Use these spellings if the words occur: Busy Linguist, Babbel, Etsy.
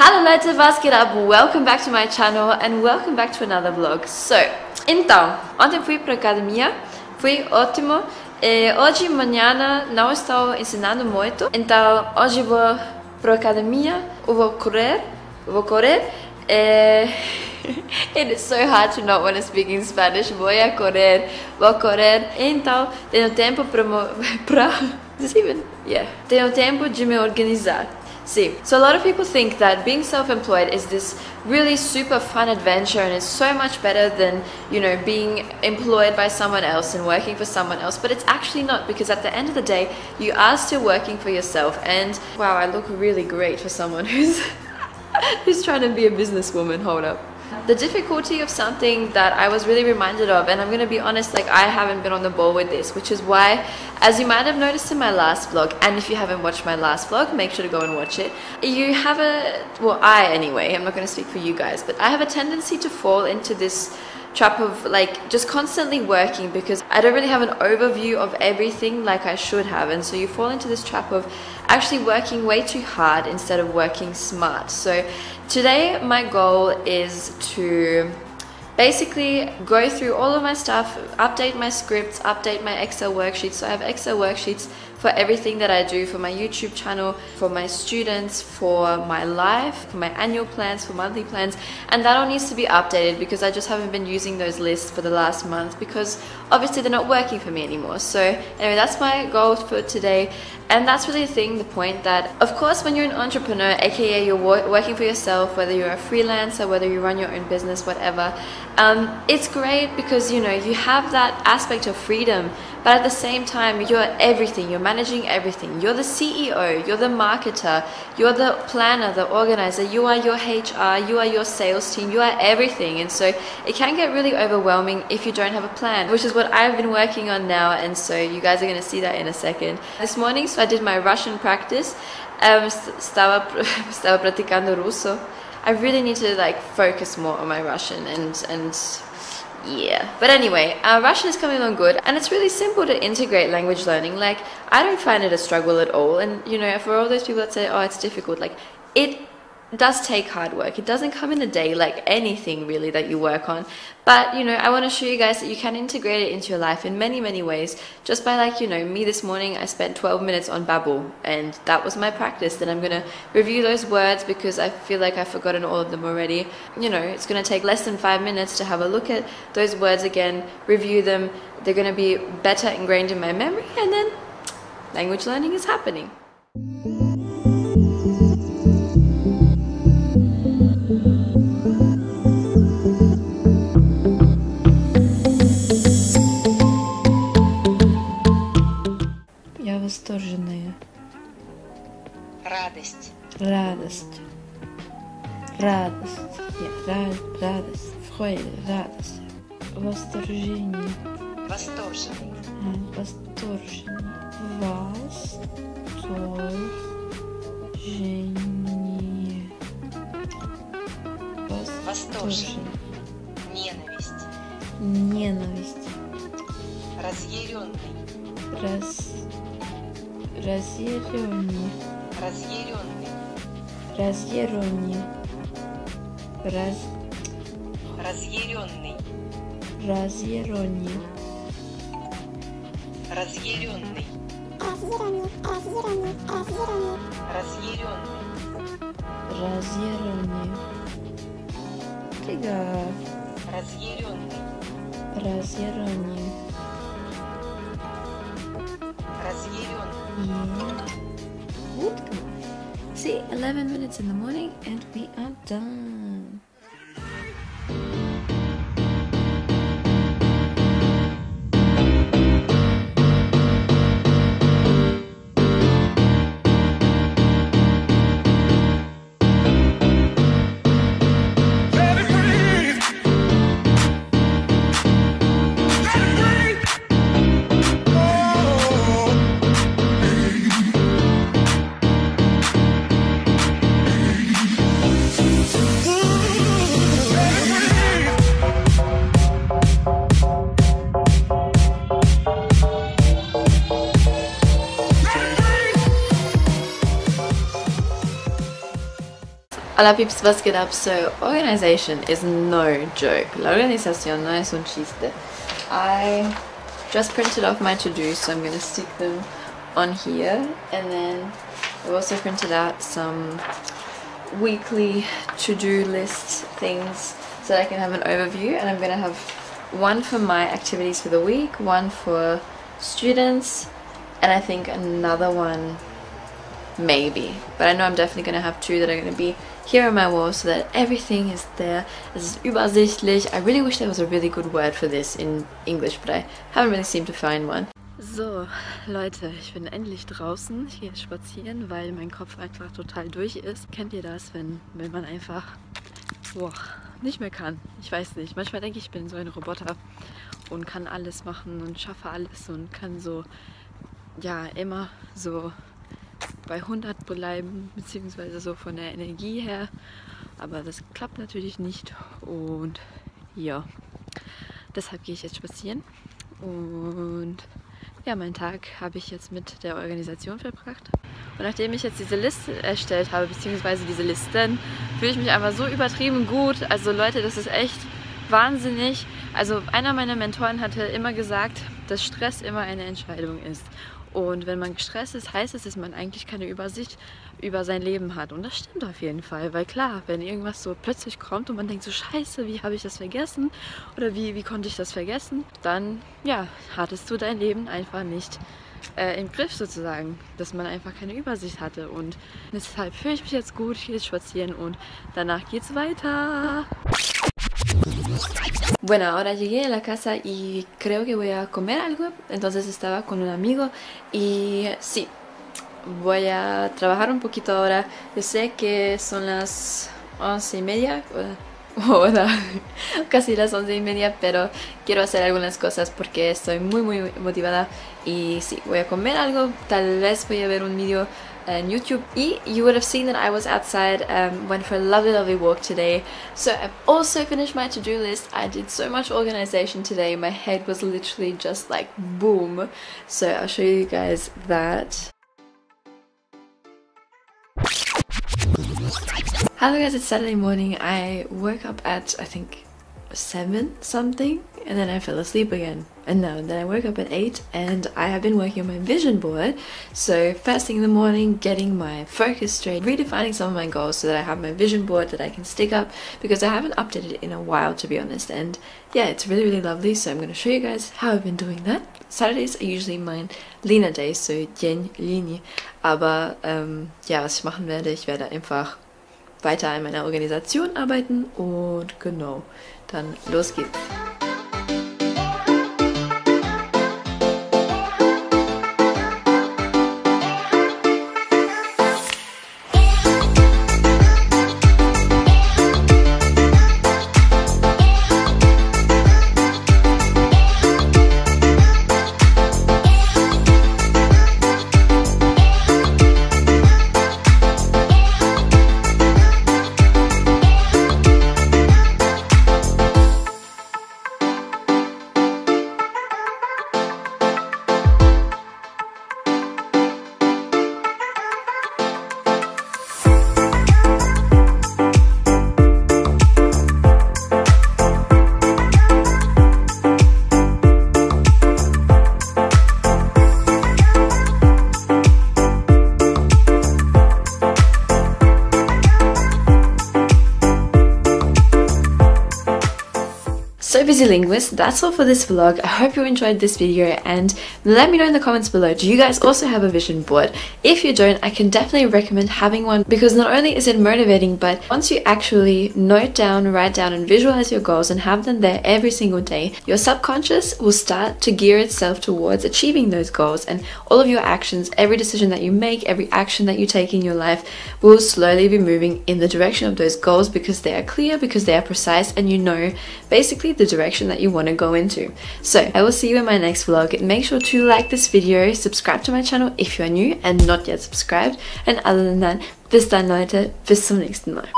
Hallo Leute, was geht ab? Welcome back to my channel and welcome back to another vlog. So, então, ontem fui para a academia, foi ótimo. E hoje e manhã não estou ensinando muito, então hoje vou para a academia, vou correr. It is so hard to not want to speak in Spanish. Vou correr. Então, tenho tempo para tenho tempo de me organizar. See, so a lot of people think that being self-employed is this really super fun adventure and it's so much better than, you know, being employed by someone else and working for someone else, but it's actually not, because at the end of the day you are still working for yourself. And wow, I look really great for someone who's who's trying to be a businesswoman. Hold up. The difficulty of something that I was really reminded of, and I'm going to be honest, like I haven't been on the ball with this, which is why, as you might have noticed in my last vlog, and if you haven't watched my last vlog, make sure to go and watch it. You have a, well, I anyway, I'm not going to speak for you guys, but I have a tendency to fall into this trap of like just constantly working because I don't really have an overview of everything like I should have, and so you fall into this trap of actually working way too hard instead of working smart. So today my goal is to basically go through all of my stuff, update my scripts, update my Excel worksheets. So I have Excel worksheets for everything that I do, for my YouTube channel, for my students, for my life, for my annual plans, for monthly plans, and that all needs to be updated because I just haven't been using those lists for the last month because obviously they're not working for me anymore. So anyway, that's my goal for today, and that's really the point that, of course, when you're an entrepreneur, aka you're working for yourself, whether you're a freelancer, whether you run your own business, whatever, it's great because, you know, you have that aspect of freedom, but at the same time you're everything. You're managing everything. You're the CEO, you're the marketer, you're the planner, the organizer, you are your HR, you are your sales team, you are everything. And so it can get really overwhelming if you don't have a plan, which is what I've been working on now, and so you guys are going to see that in a second. This morning, so I did my Russian practice. Estava praticando russo. I really need to like focus more on my Russian and yeah, but anyway, Russian is coming along good, and it's really simple to integrate language learning. Like, I don't find it a struggle at all, and you know, for all those people that say, oh, it's difficult, like, it does take hard work. It doesn't come in a day, like anything really that you work on, but you know, I want to show you guys that you can integrate it into your life in many ways, just by, like, you know, me this morning, I spent 12 minutes on Babbel, and that was my practice. Then I'm gonna review those words because I feel like I've forgotten all of them already. You know, it's gonna take less than 5 minutes to have a look at those words again, review them, they're gonna be better ingrained in my memory, and then language learning is happening. Восторженная. Радость. Радость. Радость. Радость. Фройда. Радость. Восторжение. Восторженный. Восторженный. Восторжение. Восторженный. Ненависть. Ненависть. Разъяренный. Разъяренный. Разъяренный. Разъяренный. Разъяренный. Разъяренный. Разъяренный. Разъяренный. Разъяренный. Разъяренный. Разъяренный. See, 11 minutes in the morning and we are done. Hola peeps, what's good up? So organization is no joke. La organización no es un chiste. I just printed off my to-dos, so I'm going to stick them on here, and then I've also printed out some weekly to-do list things so that I can have an overview. And I'm going to have one for my activities for the week, one for students, and I think another one maybe, but I know I'm definitely going to have two that are going to be here on my wall so that everything is there. This is übersichtlich. I really wish there was a really good word for this in English, but I haven't really seemed to find one. So Leute, ich bin endlich draußen hier spazieren, weil mein Kopf einfach total durch ist. Kennt ihr das, wenn man einfach nicht mehr kann? Ich weiß nicht, manchmal denke ich, ich bin so ein Roboter und kann alles machen und schaffe alles und kann so, ja, immer so bei 100 bleiben, beziehungsweise so von der Energie her, aber das klappt natürlich nicht. Und ja, deshalb gehe ich jetzt spazieren. Und ja, meinen Tag habe ich jetzt mit der Organisation verbracht. Und nachdem ich jetzt diese Liste erstellt habe, beziehungsweise diese Listen, fühle ich mich einfach so übertrieben gut. Also Leute, das ist echt wahnsinnig. Also einer meiner Mentoren hatte immer gesagt, dass Stress immer eine Entscheidung ist. Und wenn man gestresst ist, heißt es, dass man eigentlich keine Übersicht über sein Leben hat. Und das stimmt auf jeden Fall, weil klar, wenn irgendwas so plötzlich kommt und man denkt so, scheiße, wie habe ich das vergessen? Oder wie konnte ich das vergessen? Dann, ja, hattest du dein Leben einfach nicht im Griff sozusagen, dass man einfach keine Übersicht hatte. Und deshalb fühle ich mich jetzt gut, ich gehe jetzt spazieren und danach geht's weiter. Bueno, ahora llegué a la casa y creo que voy a comer algo, entonces estaba con un amigo y sí, voy a trabajar un poquito ahora. Yo sé que son las 11:30, casi las 11:30, pero quiero hacer algunas cosas porque estoy muy motivada y sí, voy a comer algo, tal vez voy a ver un video on YouTube. You would have seen that I was outside, went for a lovely walk today. So I've also finished my to-do list. I did so much organization today, my head was literally just like boom. So I'll show you guys that. Hello guys, it's Saturday morning. I woke up at I think 7 something, and then I fell asleep again, and then I woke up at 8, and I have been working on my vision board. So first thing in the morning, getting my focus straight, redefining some of my goals so that I have my vision board that I can stick up, because I haven't updated it in a while, to be honest. And yeah, it's really lovely, so I'm going to show you guys how I've been doing that. Saturdays are usually mein Lina Day, so Jen Lini, aber ja, was ich machen werde, ich werde einfach weiter an meiner Organisation arbeiten und genau, dann los geht's. So Busylinguist, that's all for this vlog. I hope you enjoyed this video, and let me know in the comments below, do you guys also have a vision board? If you don't, I can definitely recommend having one, because not only is it motivating, but once you actually note down, write down and visualize your goals and have them there every single day, your subconscious will start to gear itself towards achieving those goals, and all of your actions, every decision that you make, every action that you take in your life will slowly be moving in the direction of those goals, because they are clear, because they are precise, and you know basically the direction that you want to go into. So I will see you in my next vlog. Make sure to like this video, subscribe to my channel if you are new and not yet subscribed, and other than that, bis dann Leute, bis zum nächsten Mal.